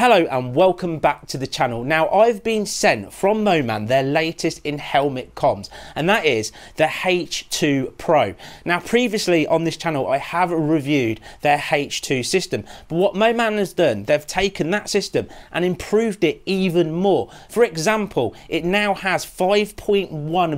Hello and welcome back to the channel. Now I've been sent from Moman their latest in helmet comms, and that is the H2 Pro. Now previously on this channel I have reviewed their H2 system, but what Moman has done, they've taken that system and improved it even more. For example, it now has 5.1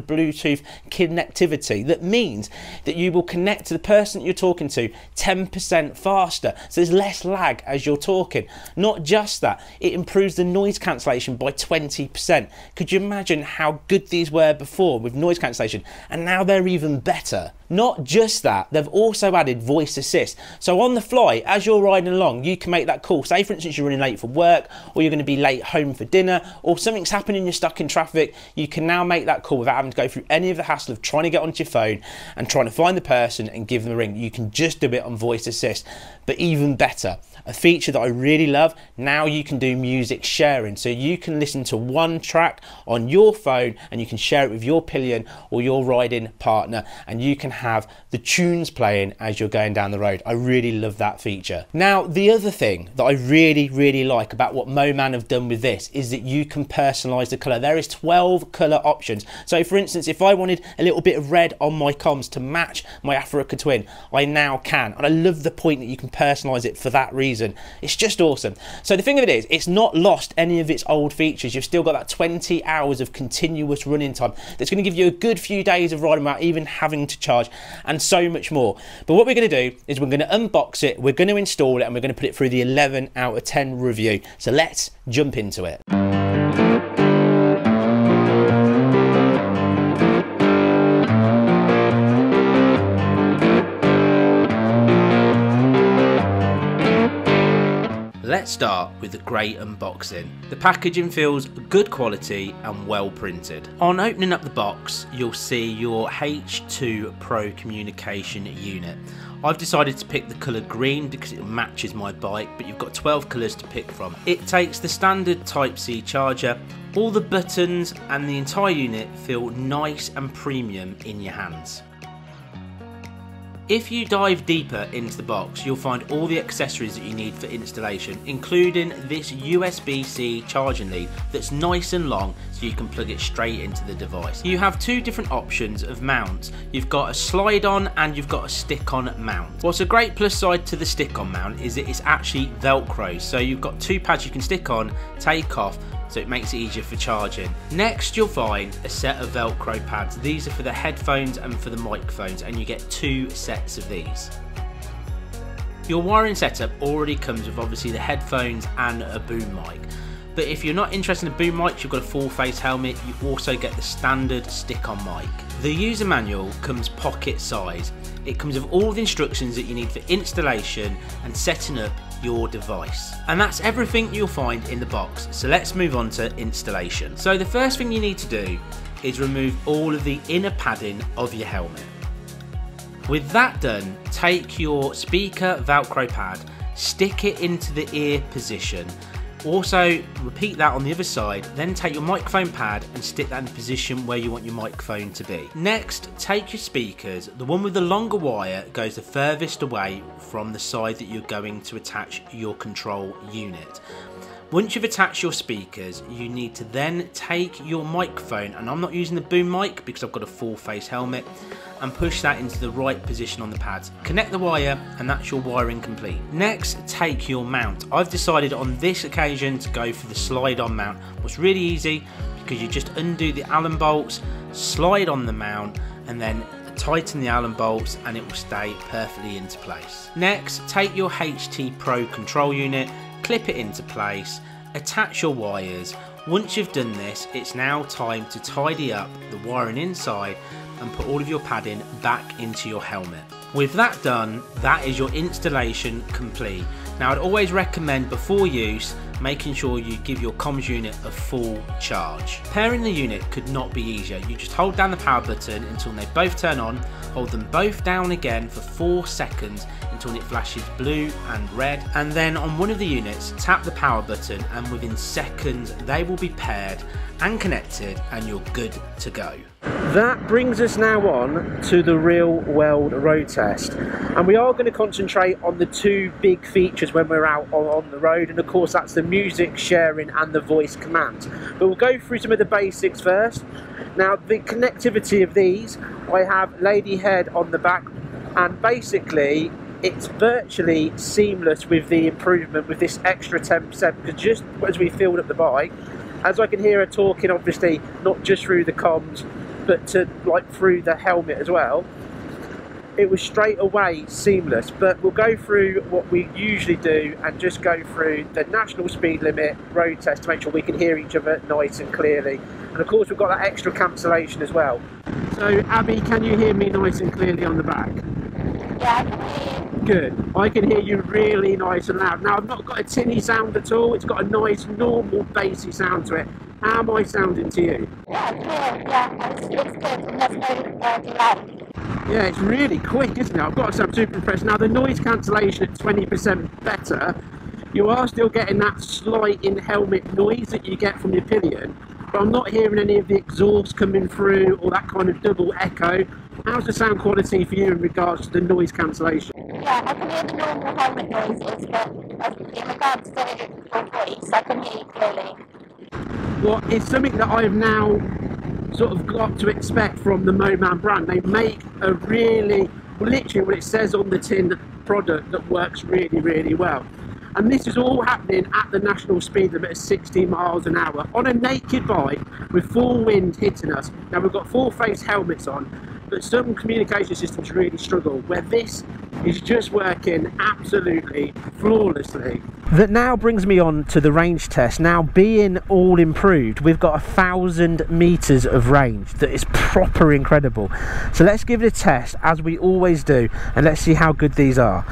Bluetooth connectivity. That means that you will connect to the person you're talking to 10% faster, so there's less lag as you're talking. Not just that, it improves the noise cancellation by 20%. Could you imagine how good these were before with noise cancellation? And now they're even better. Not just that, they've also added voice assist. So on the fly, as you're riding along, you can make that call. Say for instance, you're running late for work, or you're going to be late home for dinner, or something's happening, you're stuck in traffic. You can now make that call without having to go through any of the hassle of trying to get onto your phone and trying to find the person and give them a ring. You can just do it on voice assist. But even better, a feature that I really love, now you can do music sharing. So you can listen to one track on your phone and you can share it with your pillion or your riding partner, and you can have the tunes playing as you're going down the road. I really love that feature. Now, the other thing that I really like about what Moman have done with this is that you can personalize the color. There is 12 color options. So for instance, if I wanted a little bit of red on my comms to match my Africa twin, I now can. And I love the point that you can personalize it for that reason. It's just awesome. So the thing of it is, it's not lost any of its old features. You've still got that 20 hours of continuous running time. That's going to give you a good few days of riding without even having to charge, and so much more. But what we're going to do is we're going to unbox it, we're going to install it, and we're going to put it through the 11 out of 10 review. So let's jump into it. Let's start with the grey unboxing. The packaging feels good quality and well printed. On opening up the box, you'll see your H2 Pro communication unit. I've decided to pick the colour green because it matches my bike, but you've got 12 colours to pick from. It takes the standard Type-C charger. All the buttons and the entire unit feel nice and premium in your hands. If you dive deeper into the box, you'll find all the accessories that you need for installation, including this USB-C charging lead that's nice and long, so you can plug it straight into the device. You have two different options of mounts. You've got a slide-on and you've got a stick-on mount. What's a great plus side to the stick-on mount is that it's actually Velcro, so you've got two pads you can stick on, take off, so it makes it easier for charging. Next, you'll find a set of Velcro pads. These are for the headphones and for the microphones, and you get two sets of these. Your wiring setup already comes with obviously the headphones and a boom mic. But if you're not interested in a boom mic, you've got a full face helmet. You also get the standard stick-on mic. The user manual comes pocket size. It comes with all the instructions that you need for installation and setting up your device. And that's everything you'll find in the box. So let's move on to installation. So the first thing you need to do is remove all of the inner padding of your helmet. With that done, take your speaker Velcro pad, stick it into the ear position. Also, repeat that on the other side, then take your microphone pad and stick that in the position where you want your microphone to be. Next, take your speakers. The one with the longer wire goes the furthest away from the side that you're going to attach your control unit. Once you've attached your speakers, you need to then take your microphone, and I'm not using the boom mic because I've got a full face helmet, and push that into the right position on the pads. Connect the wire, and that's your wiring complete. Next, take your mount. I've decided on this occasion to go for the slide-on mount. What's really easy, because you just undo the Allen bolts, slide on the mount, and then tighten the Allen bolts and it will stay perfectly into place. Next, take your H2 Pro control unit, clip it into place, attach your wires. Once you've done this, it's now time to tidy up the wiring inside and put all of your padding back into your helmet. With that done, that is your installation complete. Now I'd always recommend before use making sure you give your comms unit a full charge. Pairing the unit could not be easier. You just hold down the power button until they both turn on, hold them both down again for 4 seconds until it flashes blue and red, and then on one of the units tap the power button and within seconds they will be paired and connected and you're good to go. That brings us now on to the real world road test, and we are going to concentrate on the two big features when we're out on the road, and of course that's the music sharing and the voice command. But we'll go through some of the basics first. Now, the connectivity of these, I have Lady Head on the back, and basically it's virtually seamless with the improvement with this extra 10%, because just as we filled up the bike, as I can hear her talking, obviously not just through the comms but to like through the helmet as well, it was straight away seamless. But we'll go through what we usually do and just go through the national speed limit road test to make sure we can hear each other nice and clearly, and of course we've got that extra cancellation as well. So Abby, can you hear me nice and clearly on the back? Yeah, I can hear you. Good. I can hear you really nice and loud. Now, I've not got a tinny sound at all. It's got a nice, normal, bassy sound to it. How am I sounding to you? Yeah, good. Yeah, it's good. That's very loud. Yeah, it's really quick, isn't it? I've got to say, I'm super impressed. Now, the noise cancellation at 20% better. You are still getting that slight in-helmet noise that you get from your pillion, but I'm not hearing any of the exhaust coming through or that kind of double echo. How's the sound quality for you in regards to the noise cancellation? Yeah, I can hear the normal helmet noises, but in regards to your voice, I can hear you clearly. Well, it's something that I've now sort of got to expect from the Moman brand. They make a really, literally what it says on the tin, product that works really, really well. And this is all happening at the national speed limit of 60 miles an hour on a naked bike with full wind hitting us. Now, we've got full face helmets on, but some communication systems really struggle, where this is just working absolutely flawlessly. That now brings me on to the range test. Now, being all improved, we've got 1,000 meters of range. That is proper incredible. So let's give it a test as we always do, and let's see how good these are.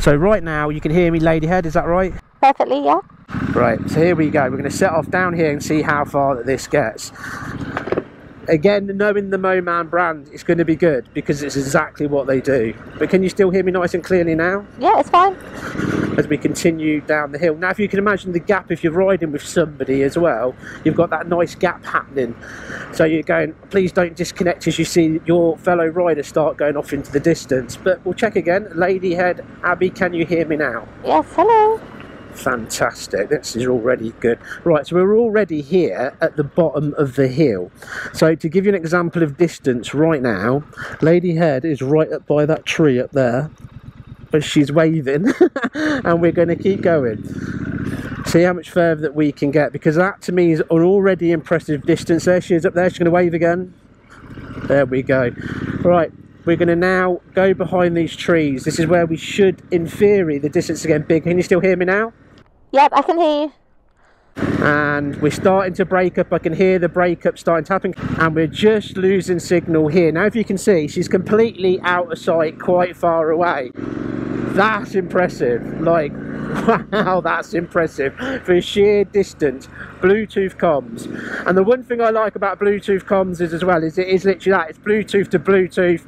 So right now you can hear me, Lady Head, is that right? Perfectly, yeah. Right, so here we go. We're going to set off down here and see how far that this gets. Again, knowing the Moman brand, it's going to be good because it's exactly what they do. But can you still hear me nice and clearly now? Yeah, it's fine. As we continue down the hill. Now, if you can imagine the gap, if you're riding with somebody as well, you've got that nice gap happening. So you're going, please don't disconnect as you see your fellow rider start going off into the distance. But we'll check again. Lady Head, Abby, can you hear me now? Yes, hello. Fantastic, this is already good. Right, so we're already here at the bottom of the hill. So to give you an example of distance right now, Lady Head is right up by that tree up there, but she's waving and we're going to keep going, see how much further that we can get, because that to me is an already impressive distance. There she is up there, she's going to wave again. There we go. Right, we're going to now go behind these trees. This is where we should, in theory, the distance is getting big. Can you still hear me now? Yep, I can hear you. And we're starting to break up. I can hear the breakup starting to happen, and we're just losing signal here. Now, if you can see, she's completely out of sight, quite far away. That's impressive. Like, wow, that's impressive for sheer distance. Bluetooth comms, and the one thing I like about Bluetooth comms is as well is it is literally that, it's Bluetooth to Bluetooth.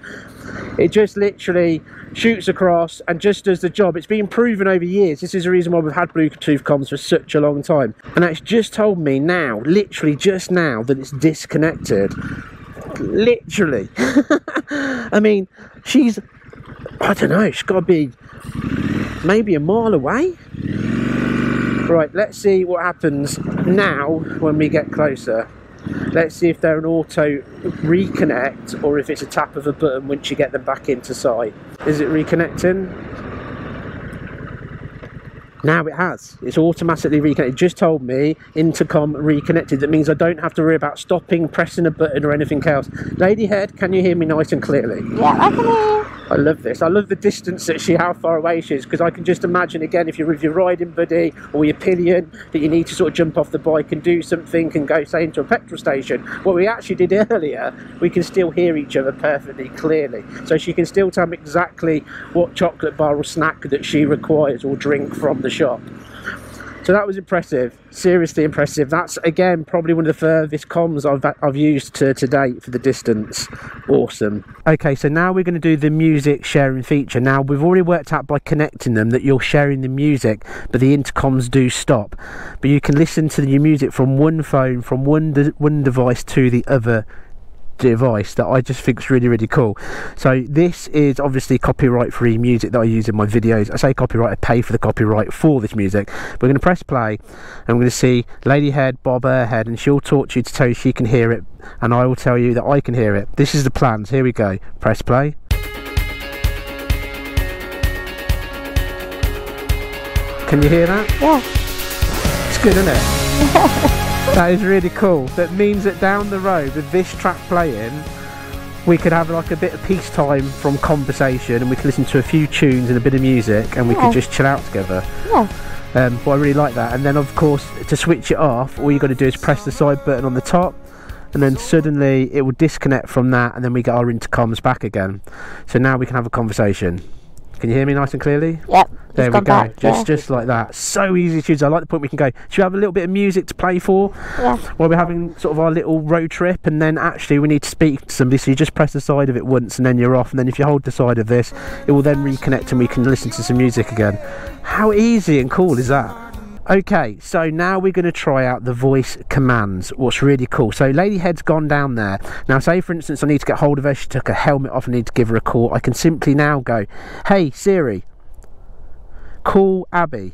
It just literally shoots across and just does the job. It's been proven over years. This is the reason why we've had Bluetooth comms for such a long time, and that's just told me now, literally just now, that it's disconnected. Literally. I mean, she's, I don't know, she's got to be maybe a mile away. Right, let's see what happens now when we get closer. Let's see if they're an auto reconnect or if it's a tap of a button once you get them back into sight. Is it reconnecting? Now it has. It's automatically reconnected. It just told me intercom reconnected. That means I don't have to worry about stopping, pressing a button or anything else. Lady Head, can you hear me nice and clearly? Yeah, I can hear you. I love this. I love the distance that she, how far away she is, because I can just imagine again if you're with your riding buddy or your pillion that you need to sort of jump off the bike and do something and go, say, into a petrol station. What we actually did earlier, we can still hear each other perfectly clearly. So she can still tell me exactly what chocolate bar or snack that she requires or drink from the shop. So that was impressive, seriously impressive. That's again probably one of the furthest comms I've used to date for the distance. Awesome. Okay, so now we're going to do the music sharing feature. Now, we've already worked out by connecting them that you're sharing the music, but the intercoms do stop. But you can listen to your music from one phone, from one device to the other device that I just think is really, really cool. So this is obviously copyright free music that I use in my videos. I say copyright, I pay for the copyright for this music. We're going to press play and we're going to see Lady Head bob her head, and she'll talk to tell you she can hear it, and I will tell you that I can hear it. This is the plans. Here we go. Press play. Can you hear that? What? It's good, isn't it? That is really cool. That means that down the road, with this track playing, we could have like a bit of peace time from conversation, and we could listen to a few tunes and a bit of music, and we could just chill out together. But I really like that. And then of course, to switch it off, all you got to do is press the side button on the top, and then suddenly it will disconnect from that, and then we get our intercoms back again. So now we can have a conversation. Can you hear me nice and clearly? Yep. There we go. Back, just like that. So easy to choose. I like the point we can go, should we have a little bit of music to play for? Yeah. While we're having sort of our little road trip, and then actually we need to speak to somebody, so you just press the side of it once and then you're off, and then if you hold the side of this, it will then reconnect and we can listen to some music again. How easy and cool is that? Okay, so now we're going to try out the voice commands, what's really cool. So Lady Head's gone down there. Now say for instance I need to get hold of her, she took her helmet off, I need to give her a call. I can simply now go, hey Siri, call Abby.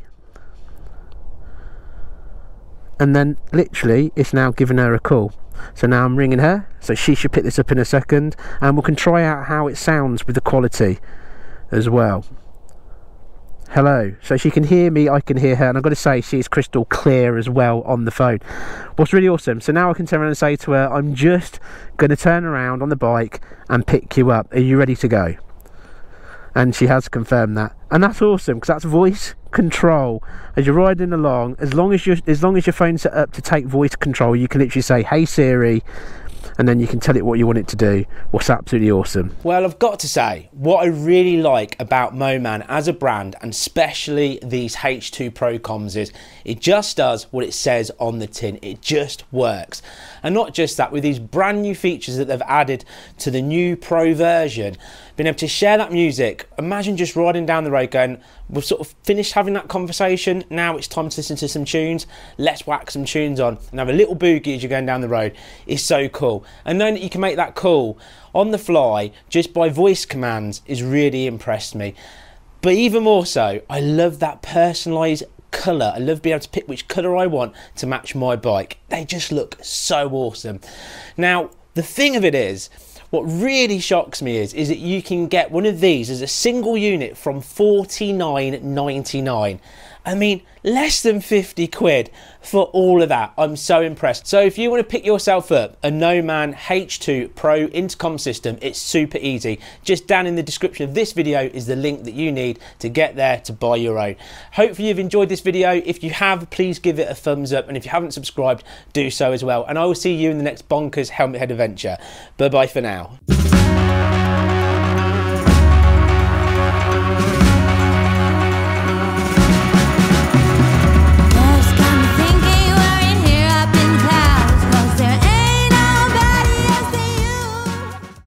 And then literally it's now giving her a call. So now I'm ringing her, so she should pick this up in a second, and we can try out how it sounds with the quality as well. Hello. So she can hear me, I can hear her, and I've got to say she's crystal clear as well on the phone. What's really awesome, so now I can turn around and say to her, I'm just going to turn around on the bike and pick you up. Are you ready to go? And she has confirmed that. And that's awesome, because that's voice control. As you're riding along, as long as your phone's set up to take voice control, you can literally say, hey Siri, and then you can tell it what you want it to do. What's absolutely awesome. Well, I've got to say, what I really like about Moman as a brand, and especially these H2 Pro comms, is it just does what it says on the tin. It just works. And not just that, with these brand new features that they've added to the new Pro version, being able to share that music, imagine just riding down the road going, we've sort of finished having that conversation, now it's time to listen to some tunes, let's whack some tunes on and have a little boogie as you're going down the road. It's so cool. And knowing that you can make that call on the fly just by voice commands is really impressed me. But even more so, I love that personalised colour. I love being able to pick which colour I want to match my bike. They just look so awesome. Now, the thing of it is, what really shocks me is that you can get one of these as a single unit from £49.99. I mean, less than 50 quid for all of that. I'm so impressed. So if you want to pick yourself up a Moman H2 Pro intercom system, it's super easy. Just down in the description of this video is the link that you need to get there to buy your own. Hopefully you've enjoyed this video. If you have, please give it a thumbs up. And if you haven't subscribed, do so as well. And I will see you in the next bonkers helmet head adventure. Bye-bye for now.